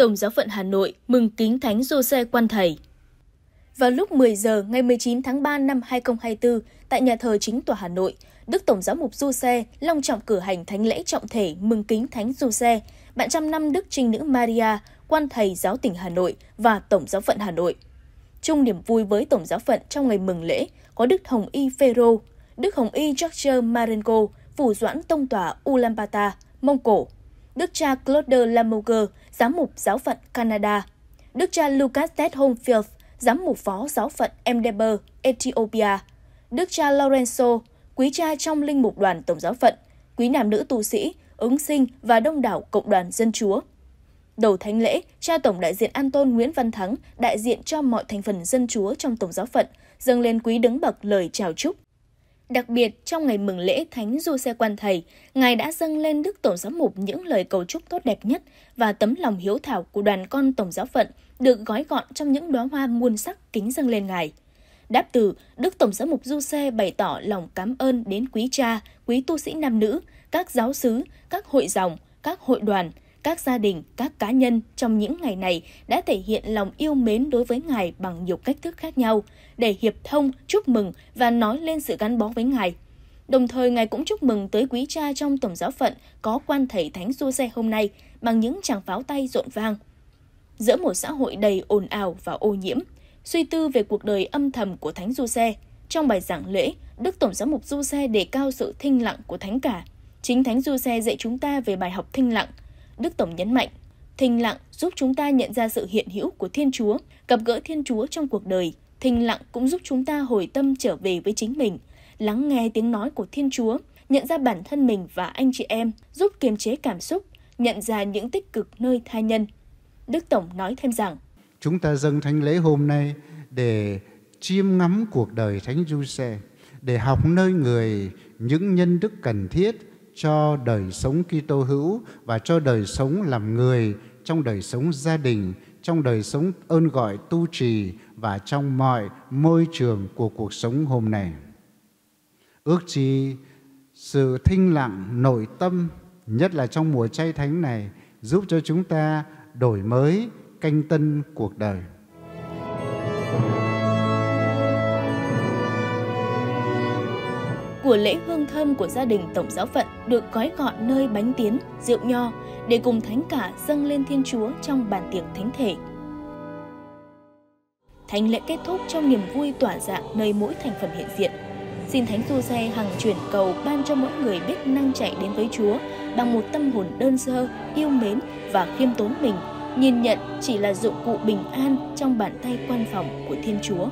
Tổng Giáo phận Hà Nội mừng kính Thánh Giu-se Quan Thầy. Vào lúc 10 giờ ngày 19 tháng 3 năm 2024, tại nhà thờ Chính tòa Hà Nội, Đức Tổng Giám mục Giu-se long trọng cử hành thánh lễ trọng thể mừng kính Thánh Giu-se, bạn trăm năm Đức Trinh Nữ Maria, Quan Thầy Giáo tỉnh Hà Nội và Tổng Giáo phận Hà Nội. Chung niềm vui với Tổng Giáo phận trong ngày mừng lễ có Đức Hồng Y Phê-rô, Đức Hồng Y Giogio Marengo, Phủ Doãn Tông tòa Ulaanbaatar, Mông Cổ, Đức cha Claude Lamoureux, Giám mục Giáo phận Canada, Đức cha Lucas Teshome Fikre, Giám mục Phó Giáo phận Emdeber, Ethiopia, Đức cha Lo-ren-sô, quý cha trong Linh mục Đoàn Tổng Giáo phận, quý nam nữ tu sĩ, ứng sinh và đông đảo Cộng đoàn Dân Chúa. Đầu thánh lễ, cha Tổng đại diện Antôn Nguyễn Văn Thắng, đại diện cho mọi thành phần Dân Chúa trong Tổng Giáo phận, dâng lên quý đứng bậc lời chào chúc. Đặc biệt, trong ngày mừng lễ Thánh Giu-se Quan Thầy, Ngài đã dâng lên Đức Tổng Giám mục những lời cầu chúc tốt đẹp nhất và tấm lòng hiếu thảo của đoàn con Tổng Giáo phận được gói gọn trong những đóa hoa muôn sắc kính dâng lên Ngài. Đáp từ, Đức Tổng Giám mục Giu-se bày tỏ lòng cảm ơn đến quý cha, quý tu sĩ nam nữ, các giáo xứ, các hội dòng, các hội đoàn, các gia đình, các cá nhân trong những ngày này đã thể hiện lòng yêu mến đối với Ngài bằng nhiều cách thức khác nhau, để hiệp thông, chúc mừng và nói lên sự gắn bó với Ngài. Đồng thời, Ngài cũng chúc mừng tới quý cha trong Tổng Giáo phận có Quan Thầy Thánh Giu-se hôm nay bằng những tràng pháo tay rộn vang. Giữa một xã hội đầy ồn ào và ô nhiễm, suy tư về cuộc đời âm thầm của Thánh Giu-se, trong bài giảng lễ, Đức Tổng Giám mục Giu-se đề cao sự thinh lặng của Thánh cả. Chính Thánh Giu-se dạy chúng ta về bài học thinh lặng. Đức Tổng nhấn mạnh, thinh lặng giúp chúng ta nhận ra sự hiện hữu của Thiên Chúa, gặp gỡ Thiên Chúa trong cuộc đời. Thinh lặng cũng giúp chúng ta hồi tâm trở về với chính mình, lắng nghe tiếng nói của Thiên Chúa, nhận ra bản thân mình và anh chị em, giúp kiềm chế cảm xúc, nhận ra những tích cực nơi tha nhân. Đức Tổng nói thêm rằng, chúng ta dâng thánh lễ hôm nay để chiêm ngắm cuộc đời Thánh Giu-se, để học nơi người những nhân đức cần thiết cho đời sống Kitô hữu và cho đời sống làm người, trong đời sống gia đình, trong đời sống ơn gọi tu trì và trong mọi môi trường của cuộc sống hôm nay. Ước chi sự thinh lặng nội tâm, nhất là trong mùa chay thánh này, giúp cho chúng ta đổi mới, canh tân cuộc đời. Của lễ hương thơm của gia đình Tổng Giáo phận được gói gọn nơi bánh tiến, rượu nho để cùng thánh cả dâng lên Thiên Chúa trong bàn tiệc thánh thể. Thánh lễ kết thúc trong niềm vui tỏa dạng nơi mỗi thành phần hiện diện. Xin Thánh Giu-se hằng chuyển cầu ban cho mỗi người biết năng chạy đến với Chúa bằng một tâm hồn đơn sơ, yêu mến và khiêm tốn mình, nhìn nhận chỉ là dụng cụ bình an trong bàn tay quan phòng của Thiên Chúa.